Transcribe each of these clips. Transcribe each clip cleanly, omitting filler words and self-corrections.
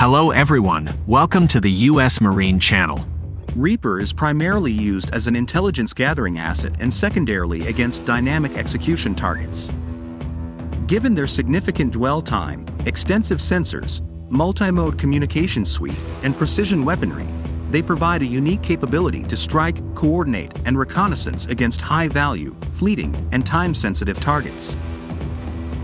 Hello everyone, welcome to the U.S. Marine Channel. Reaper is primarily used as an intelligence gathering asset and secondarily against dynamic execution targets. Given their significant dwell time, extensive sensors, multi-mode communication suite, and precision weaponry, they provide a unique capability to strike, coordinate, and reconnaissance against high-value, fleeting, and time-sensitive targets.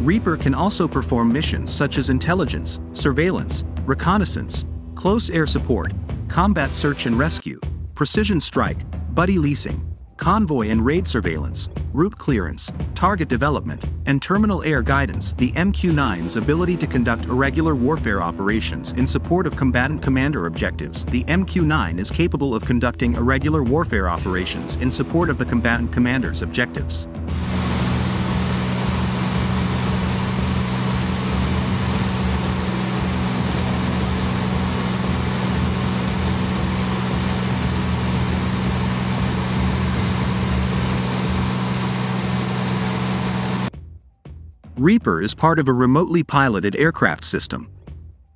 Reaper can also perform missions such as intelligence, surveillance, reconnaissance, close air support, combat search and rescue, precision strike, buddy leasing, convoy and raid surveillance, route clearance, target development, and terminal air guidance. The MQ-9's ability to conduct irregular warfare operations in support of combatant commander objectives. The MQ-9 is capable of conducting irregular warfare operations in support of the combatant commander's objectives. Reaper is part of a remotely piloted aircraft system.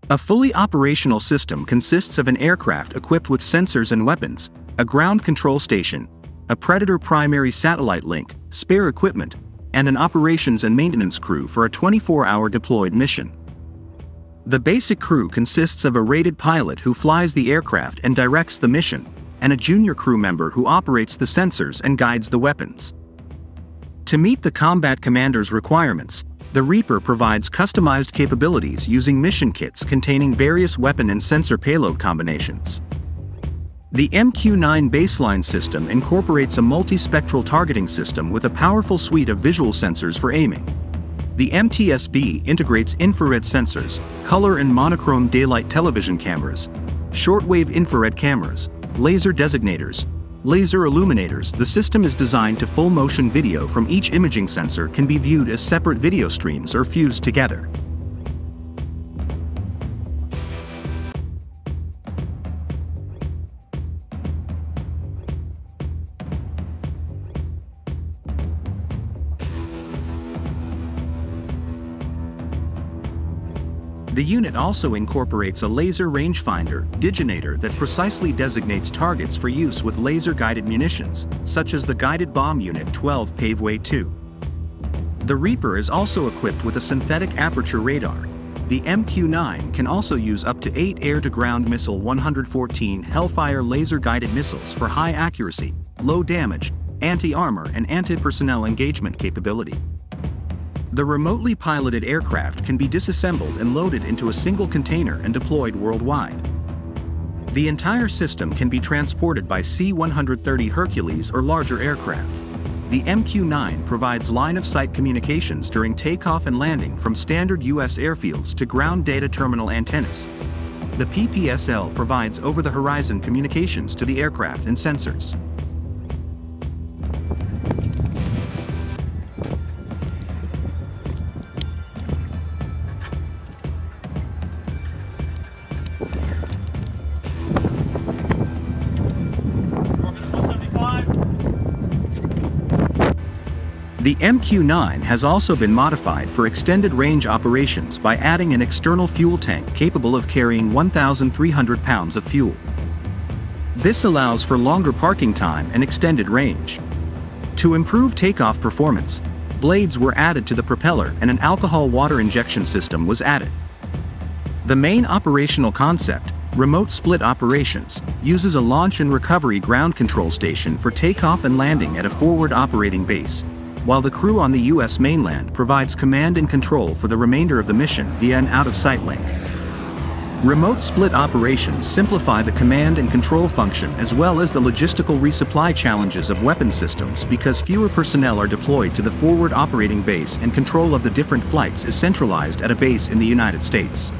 A fully operational system consists of an aircraft equipped with sensors and weapons, a ground control station, a Predator primary satellite link, spare equipment, and an operations and maintenance crew for a 24-hour deployed mission. The basic crew consists of a rated pilot who flies the aircraft and directs the mission, and a junior crew member who operates the sensors and guides the weapons. To meet the combat commander's requirements, the Reaper provides customized capabilities using mission kits containing various weapon and sensor payload combinations. The MQ-9 baseline system incorporates a multispectral targeting system with a powerful suite of visual sensors for aiming. The MTSB integrates infrared sensors, color and monochrome daylight television cameras, shortwave infrared cameras, laser designators, laser illuminators. The system is designed to full motion video from each imaging sensor can be viewed as separate video streams or fused together. The unit also incorporates a laser rangefinder, diginator, that precisely designates targets for use with laser-guided munitions, such as the guided bomb unit 12 Paveway 2. The Reaper is also equipped with a synthetic aperture radar. The MQ-9 can also use up to 8 air-to-ground missile 114 Hellfire laser-guided missiles for high accuracy, low damage, anti-armor and anti-personnel engagement capability. The remotely piloted aircraft can be disassembled and loaded into a single container and deployed worldwide. The entire system can be transported by C-130 Hercules or larger aircraft. The MQ-9 provides line-of-sight communications during takeoff and landing from standard U.S. airfields to ground data terminal antennas. The PPSL provides over-the-horizon communications to the aircraft and sensors. The MQ-9 has also been modified for extended range operations by adding an external fuel tank capable of carrying 1,300 pounds of fuel. This allows for longer parking time and extended range. To improve takeoff performance, blades were added to the propeller and an alcohol water injection system was added. The main operational concept, remote split operations, uses a launch and recovery ground control station for takeoff and landing at a forward operating base, while the crew on the U.S. mainland provides command and control for the remainder of the mission via an out-of-sight link. Remote split operations simplify the command and control function as well as the logistical resupply challenges of weapon systems because fewer personnel are deployed to the forward operating base and control of the different flights is centralized at a base in the United States.